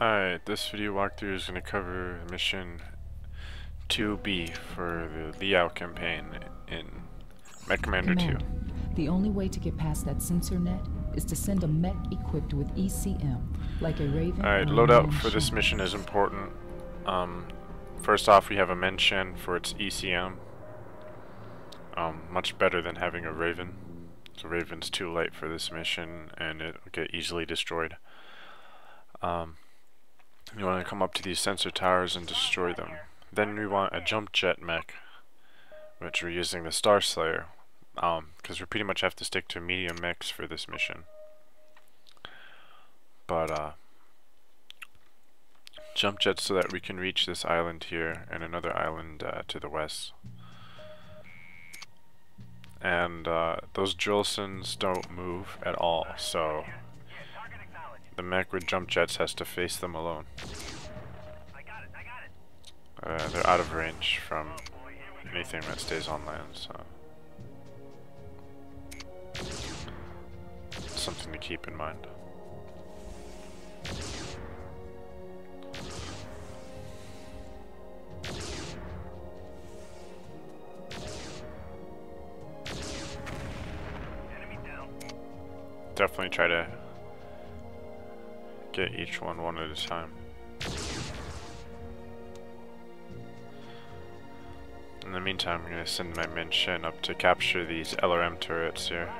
Alright, this video walkthrough is going to cover mission 2B for the Liao campaign in MechCommander 2. The only way to get past that sensor net is to send a mech equipped with ECM, like a Raven. Alright, loadout for this mission is important. First off, we have a Men Shen for its ECM. Much better than having a Raven. So Raven's too light for this mission and it will get easily destroyed. You want to come up to these sensor towers and destroy them. Then we want a jump jet mech, which we're using the Star Slayer, because we pretty much have to stick to medium mechs for this mission. But jump jets so that we can reach this island here and another island to the west. And those Drillsons don't move at all, so the mech with jump jets has to face them alone. They're out of range from anything that stays on land, so something to keep in mind. Definitely try to get each one at a time. In the meantime, I'm going to send my Men Shen up to capture these LRM turrets here.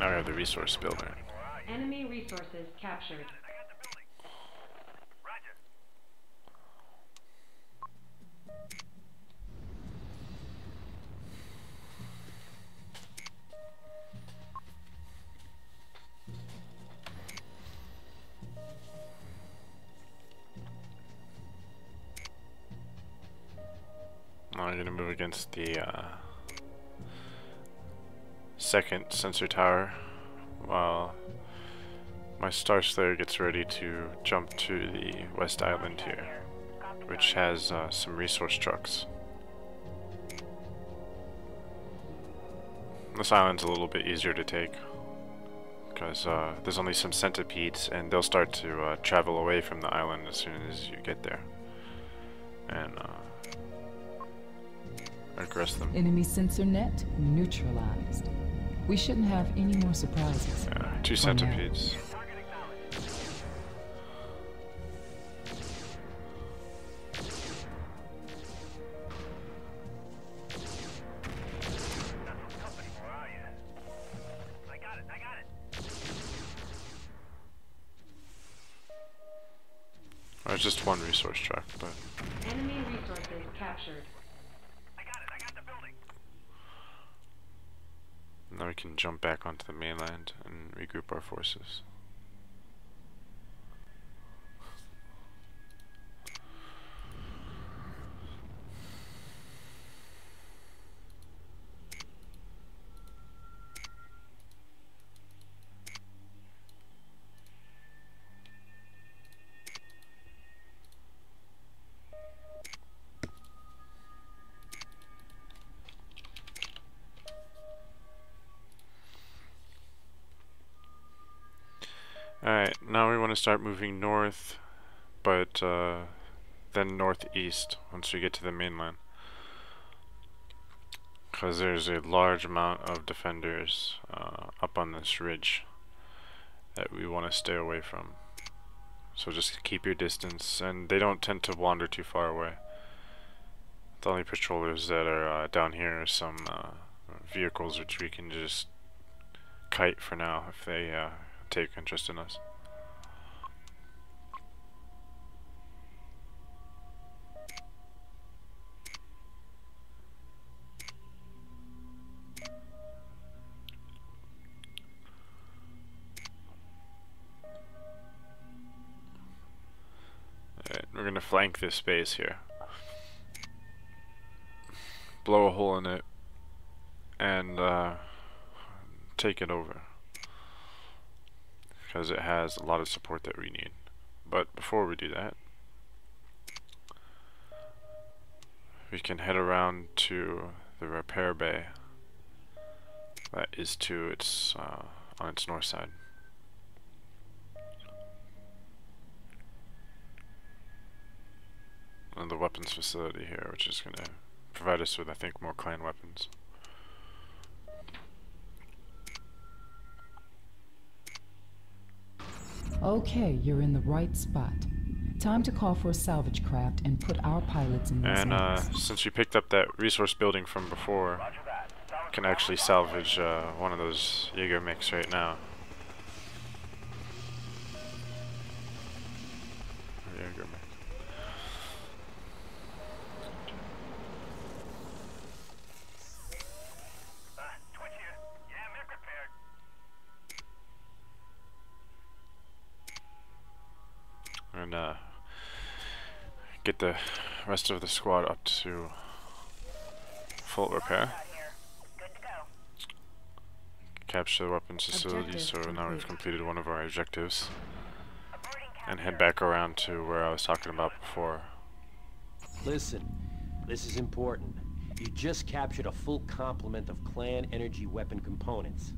I have the resource builder. Enemy resources captured. I'm going to move against the second sensor tower while my Star Slayer gets ready to jump to the west island here, which has some resource trucks. This island's a little bit easier to take because there's only some centipedes and they'll start to travel away from the island as soon as you get there. And aggress them. Enemy sensor net neutralized. We shouldn't have any more surprises. Yeah, two centipedes. There's just one resource truck, but enemy resources captured. Now we can jump back onto the mainland and regroup our forces. Alright, now we want to start moving north, but then northeast once we get to the mainland, because there's a large amount of defenders up on this ridge that we want to stay away from. So just keep your distance, and they don't tend to wander too far away. The only patrollers that are down here are some vehicles which we can just kite for now if they take interest in us. Alright, we're going to flank this base here. Blow a hole in it and take it over, because it has a lot of support that we need. But before we do that, we can head around to the repair bay that is to its on its north side. And the weapons facility here, which is going to provide us with, I think, more clan weapons. Okay, you're in the right spot. Time to call for a salvage craft and put our pilots in this. And since we picked up that resource building from before, we can actually salvage one of those Jägermechs right now. And get the rest of the squad up to full repair. Capture the weapons facility, so now we've completed one of our objectives. And head back around to where I was talking about before. Listen, this is important. You just captured a full complement of clan energy weapon components.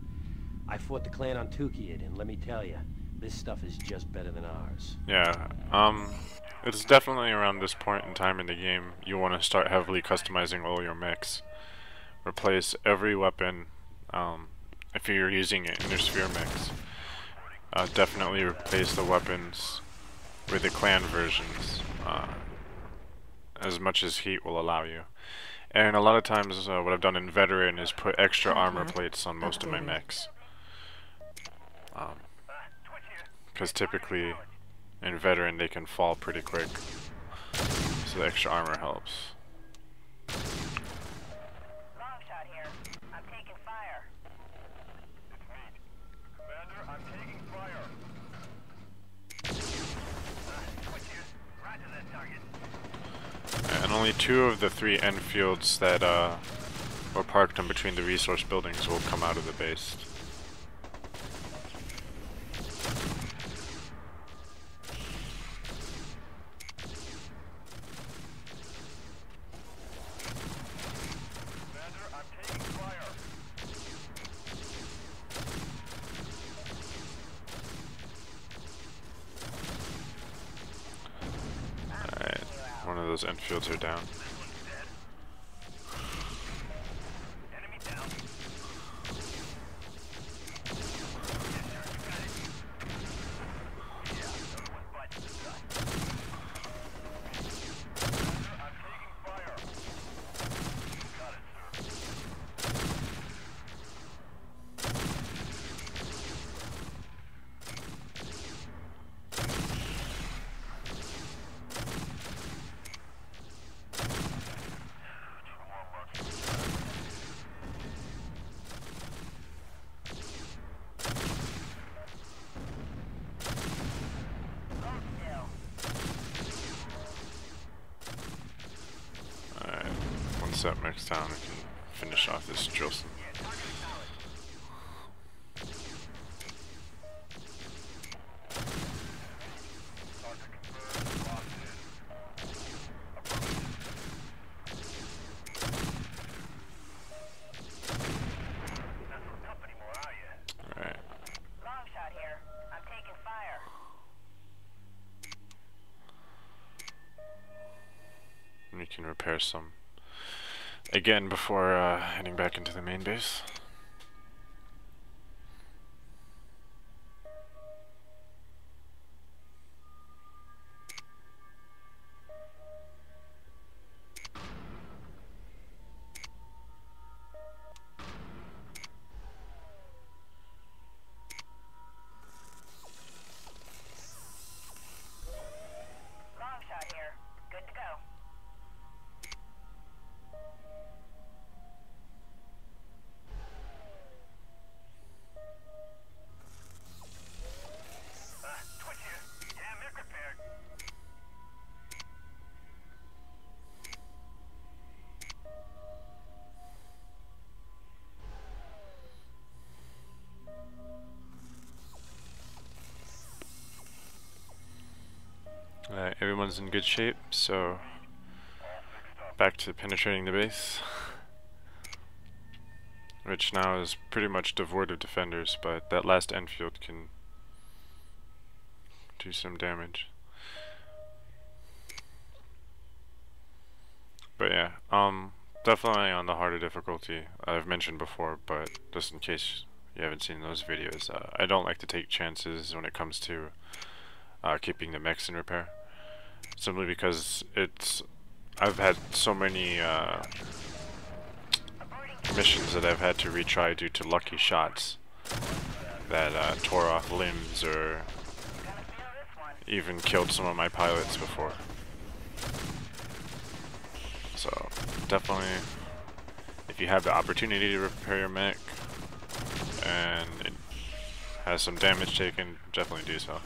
I fought the clan on Tukiid, and let me tell you, this stuff is just better than ours. Yeah, it's definitely around this point in time in the game you want to start heavily customizing all your mechs. Replace every weapon, if you're using it in your sphere mechs. Definitely replace the weapons with the clan versions, as much as heat will allow you. And a lot of times what I've done in Veteran is put extra armor plates on most of my mechs. Because typically in Veteran they can fall pretty quick, so the extra armor helps. Long shot here. I'm taking fire. It's me. Commander, I'm taking fire. Roger that target. And only 2 of the 3 Enfields that were parked in between the resource buildings will come out of the base. Those Enfields are down. Set mechs down, we can finish off this drill. Alright. We can repair some. Again, before heading back into the main base. Everyone's in good shape, so back to penetrating the base, which now is pretty much devoid of defenders, but that last Enfield can do some damage. But yeah, definitely on the harder difficulty I've mentioned before, but just in case you haven't seen those videos, I don't like to take chances when it comes to keeping the mechs in repair, simply because I've had so many missions that I've had to retry due to lucky shots that tore off limbs or even killed some of my pilots before. So definitely, if you have the opportunity to repair your mech and it has some damage taken, definitely do so.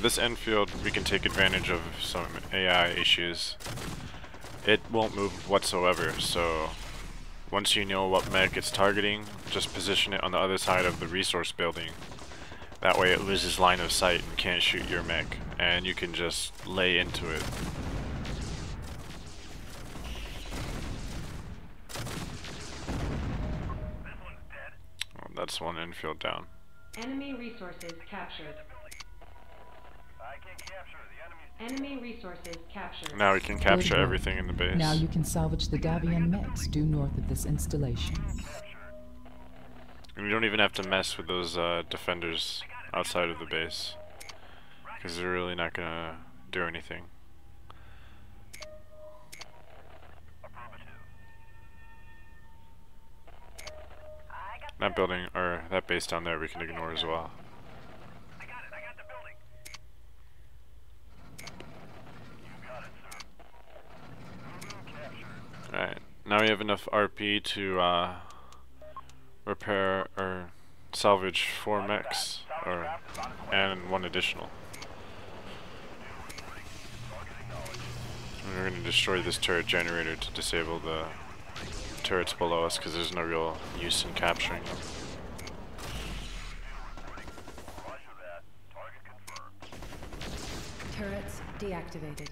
This Enfield, we can take advantage of some AI issues. It won't move whatsoever, so once you know what mech it's targeting, just position it on the other side of the resource building. That way it loses line of sight and can't shoot your mech, and you can just lay into it. Oh, that's one Enfield down. Enemy resources captured. Enemy resources captured. Now we can capture everything in the base. Now you can salvage the Davion mechs due north of this installation. And you don't even have to mess with those defenders outside of the base, because they're really not gonna do anything. That building, or that base down there, we can ignore as well. Alright, now we have enough RP to repair or salvage 4 mechs, and 1 additional. And we're going to destroy this turret generator to disable the turrets below us, because there's no real use in capturing them. Turrets deactivated.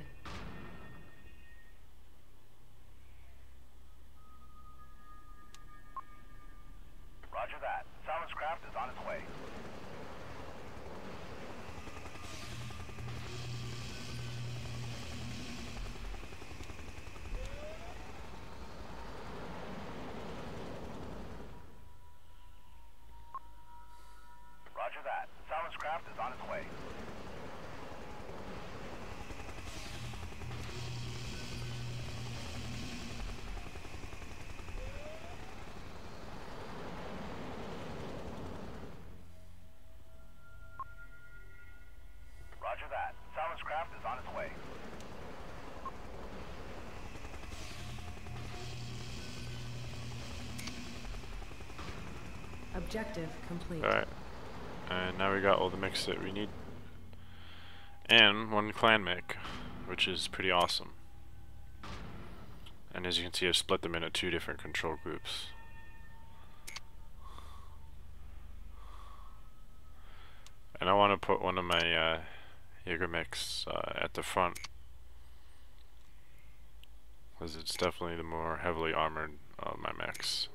Objective complete. Alright, and now we got all the mechs that we need, and 1 clan mech, which is pretty awesome. And as you can see, I've split them into 2 different control groups. And I want to put one of my Jägermechs at the front, because it's definitely the more heavily armored of my mechs.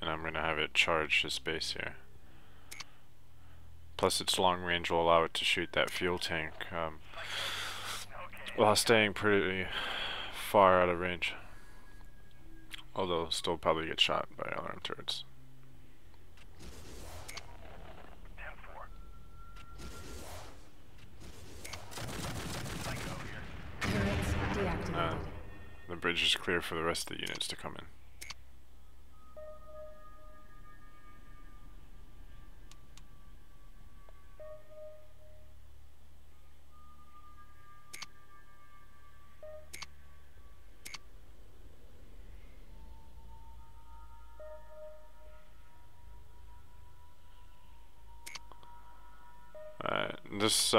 And I'm going to have it charge this base here. Plus its long range will allow it to shoot that fuel tank while staying pretty far out of range. Although still probably get shot by LRM turrets. The bridge is clear for the rest of the units to come in. This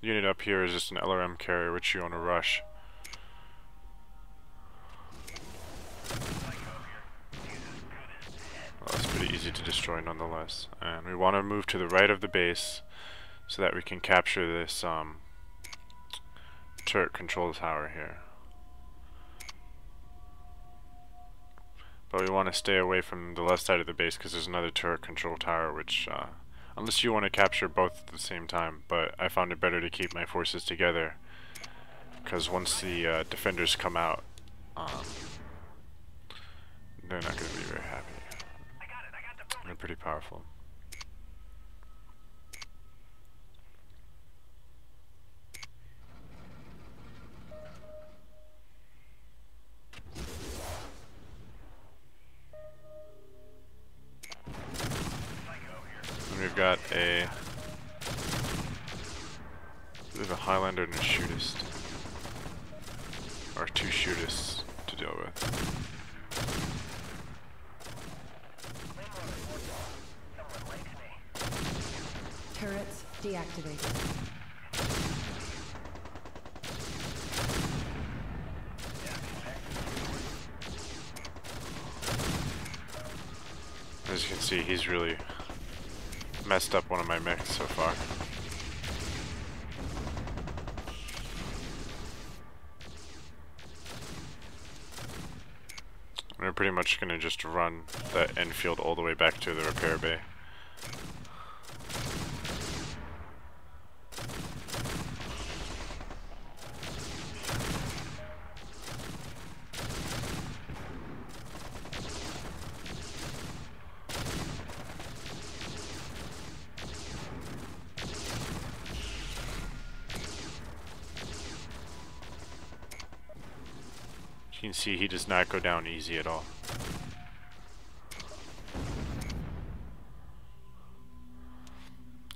unit up here is just an LRM carrier, which you want to rush. Well, it's pretty easy to destroy nonetheless. And we want to move to the right of the base so that we can capture this turret control tower here. But we want to stay away from the left side of the base because there's another turret control tower which, unless you want to capture both at the same time, but I found it better to keep my forces together because once the defenders come out, they're not going to be very happy. They're pretty powerful. We've got a, there's a Highlander and a Shootist, or two Shootists to deal with. Turrets deactivated. As you can see, he's really messed up one of my mechs so far. We're pretty much gonna just run that Enfield all the way back to the repair bay. You can see he does not go down easy at all.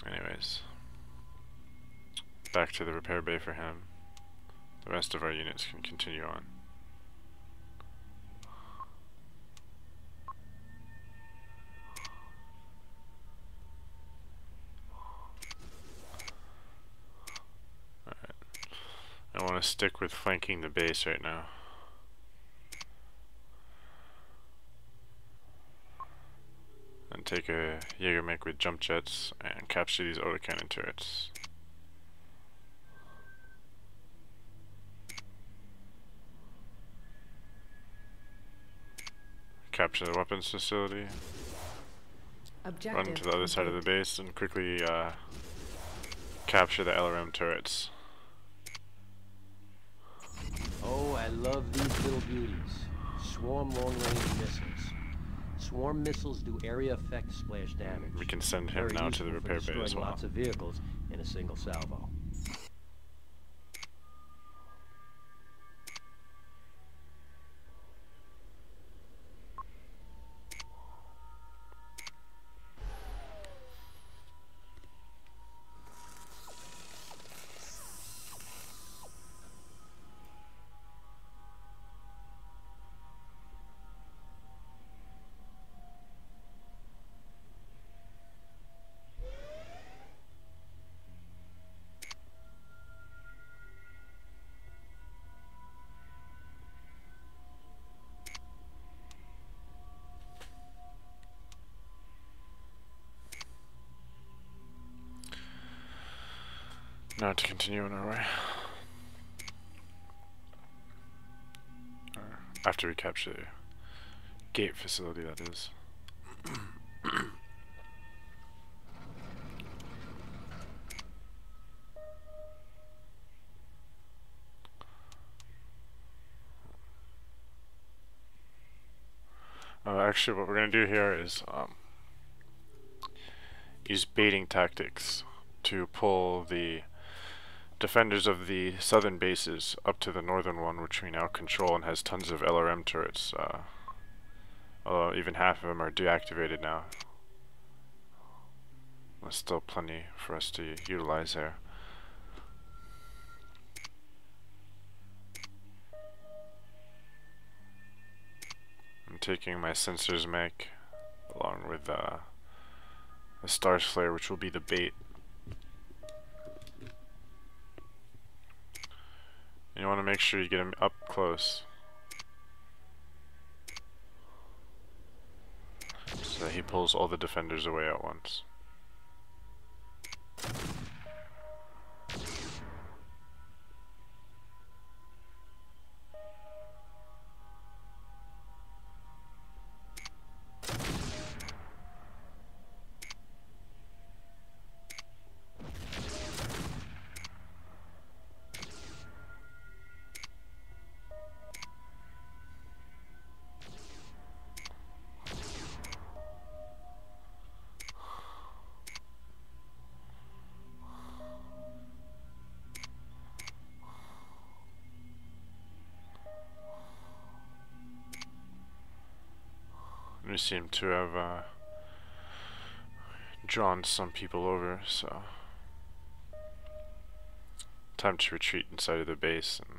Anyways, back to the repair bay for him. The rest of our units can continue on. Alright. I want to stick with flanking the base right now. Take a Jägermech with jump jets and capture these autocannon turrets. Capture the weapons facility. Objective. Run to the other side of the base and quickly capture the LRM turrets. Oh, I love these little beauties. Swarm long-range missiles. Swarm missiles do area effect splash damage. We can send him now to the repair bay as well. Lots of vehicles in a single salvo. Now to continue on our way. Or after we capture the gate facility, that is. Actually, what we're going to do here is use baiting tactics to pull the defenders of the southern bases up to the northern one, which we now control and has tons of LRM turrets. Although even half of them are deactivated now. There's still plenty for us to utilize there. I'm taking my sensors mech along with the Star Slayer, which will be the bait. You want to make sure you get him up close, so that he pulls all the defenders away at once. seem to have drawn some people over, so time to retreat inside of the base and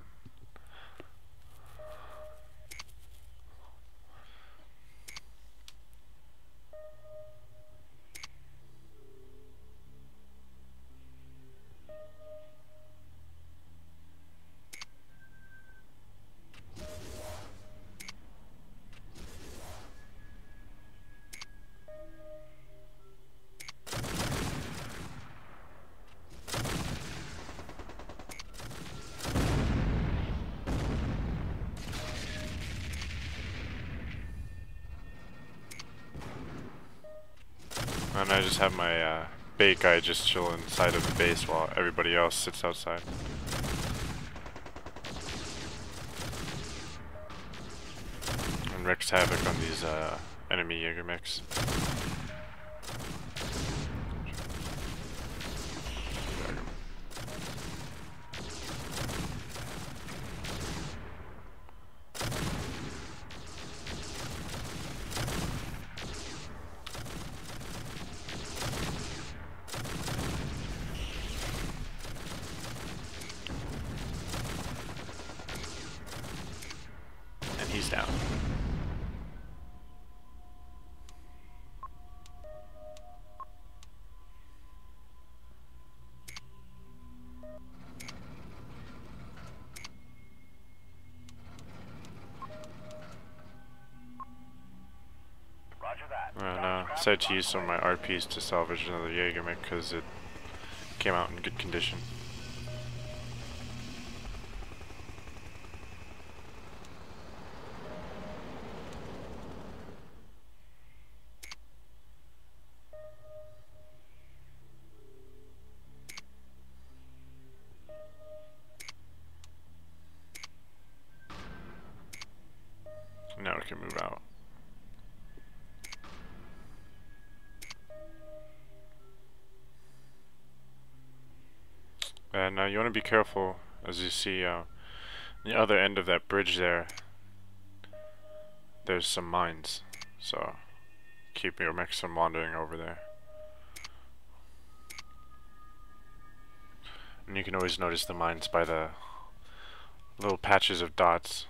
I just have my bait guy just chill inside of the base while everybody else sits outside. And wreaks havoc on these enemy Jägermechs. I decided to use some of my RPs to salvage another Jägermech because it came out in good condition. Now we can move out. And you want to be careful, as you see the other end of that bridge there, there's some mines, so keep your mechs from wandering over there. And you can always notice the mines by the little patches of dots.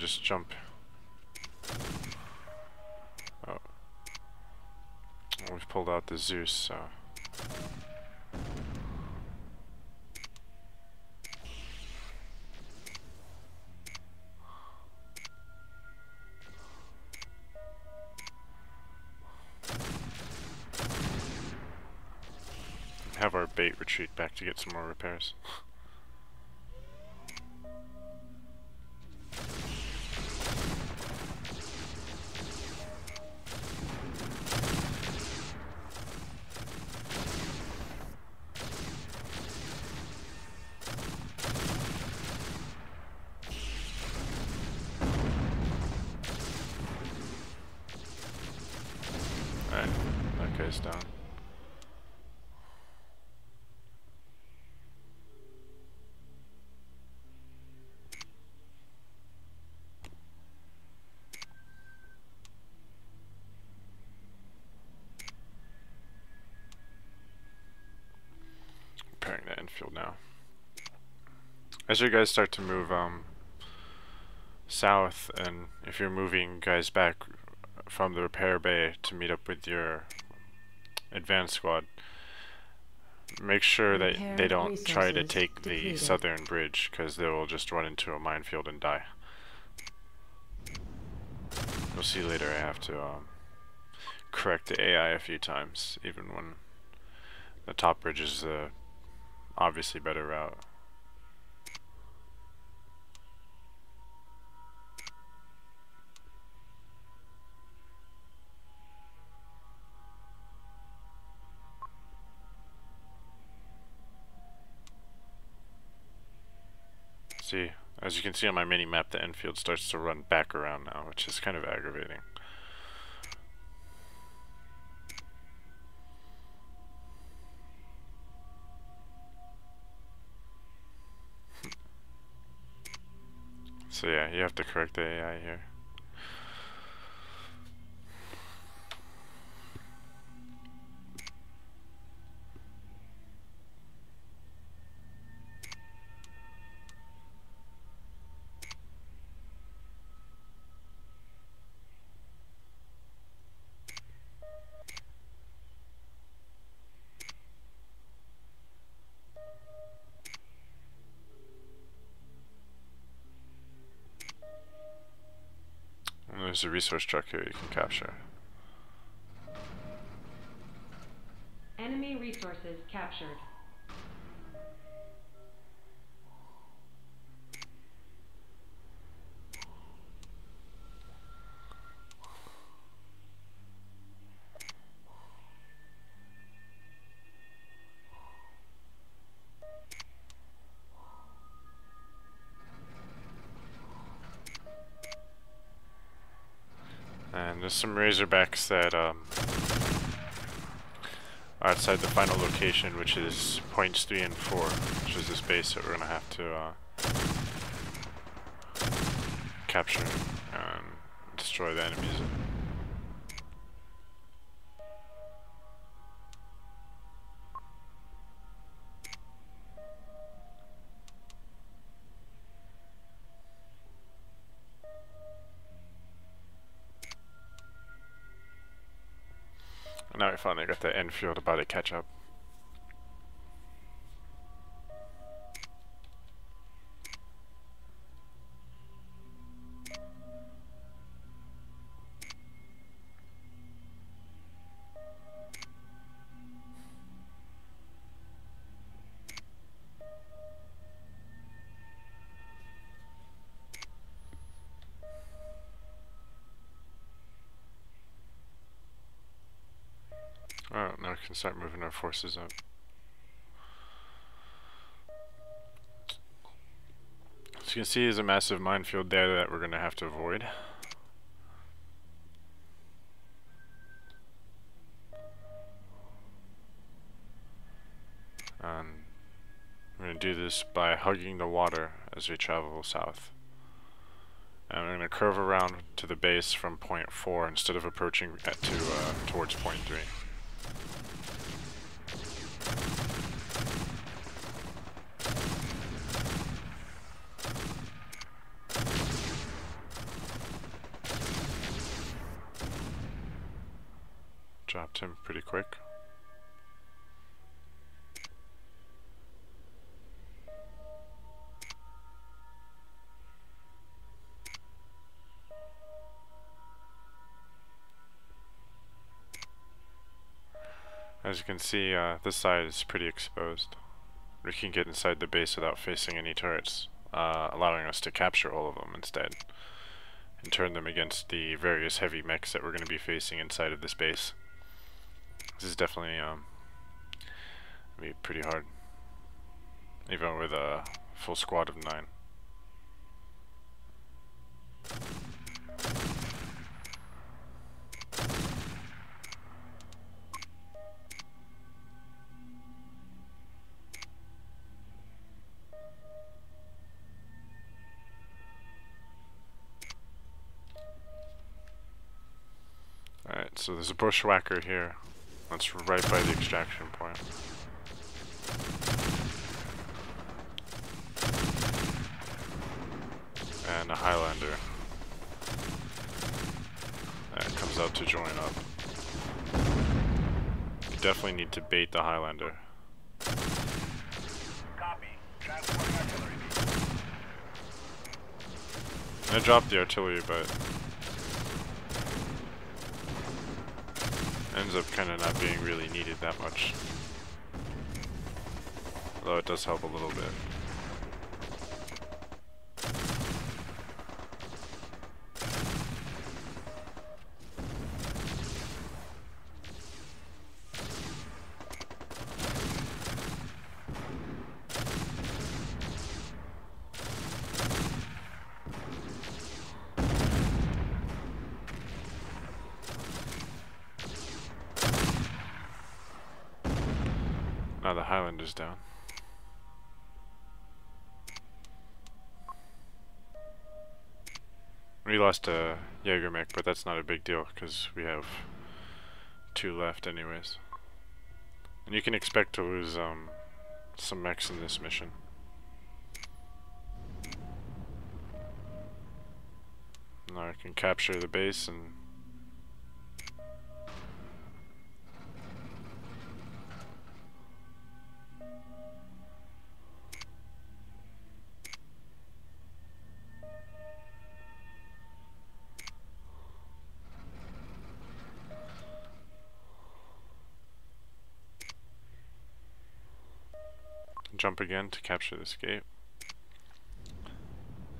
Just jump. Oh. We've pulled out the Zeus, so. Have our bait retreat back to get some more repairs. Down. Repairing that Enfield now. As you guys start to move south, and if you're moving guys back from the repair bay to meet up with your advanced squad, make sure that they don't try to take the southern bridge, because they will just run into a minefield and die. You'll see later I have to correct the AI a few times, even when the top bridge is the obviously better route. As you can see on my mini-map, the Enfield starts to run back around now, which is kind of aggravating. So yeah, you have to correct the AI here. There's a resource truck here you can capture. Enemy resources captured. There's some Razorbacks that are outside the final location, which is points 3 and 4, which is this base that we're going to have to capture and destroy the enemies. Now we finally got the Enfield about to catch up. Alright, now we can start moving our forces up. As you can see, there's a massive minefield there that we're going to have to avoid. And we're going to do this by hugging the water as we travel south. And we're going to curve around to the base from point 4 instead of approaching towards point 3. Dropped him pretty quick. As you can see, this side is pretty exposed. We can get inside the base without facing any turrets, allowing us to capture all of them instead, and turn them against the various heavy mechs that we're going to be facing inside of this base. This is definitely gonna be pretty hard, even with a full squad of 9. Alright, so there's a Bushwhacker here. That's right by the extraction point. And a Highlander that comes out to join up. You definitely need to bait the Highlander. Copy. Transporting artillery. I dropped the artillery, but ends up kind of not being really needed that much. Although it does help a little bit. Now the Highlander's down. We lost a Jägermech, but that's not a big deal because we have two left anyways. And you can expect to lose some mechs in this mission. Now I can capture the base and jump again to capture this gate.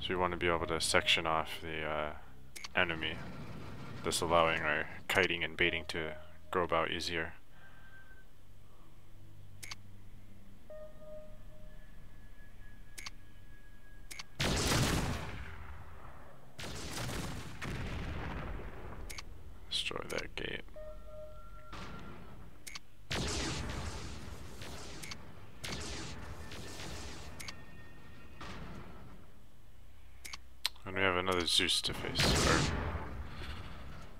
So we want to be able to section off the enemy, thus allowing our kiting and baiting to go about easier. Destroy that gate. And we have another Zeus to face, or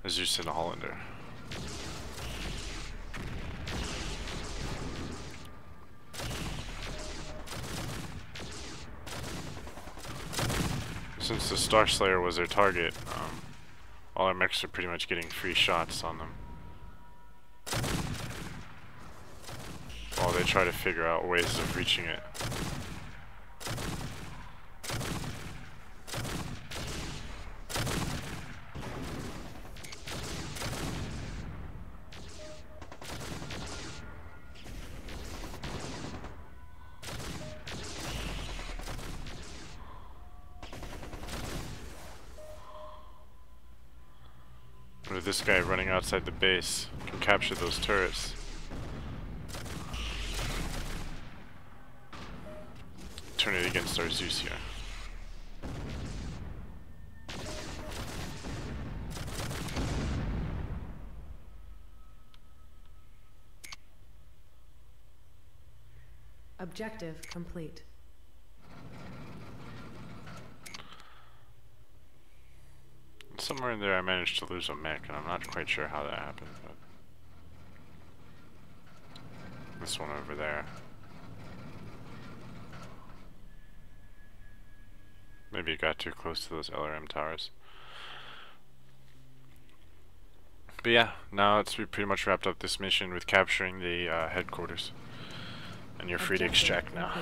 a Zeus and a Highlander. Since the Star Slayer was their target, all our mechs are pretty much getting free shots on them while they try to figure out ways of reaching it. This guy running outside the base can capture those turrets. Turn it against our Zeus here. Objective complete. Somewhere in there I managed to lose a mech, and I'm not quite sure how that happened, but... This one over there. Maybe it got too close to those LRM towers. But yeah, now it's pretty much wrapped up this mission with capturing the headquarters. And you're free to extract now.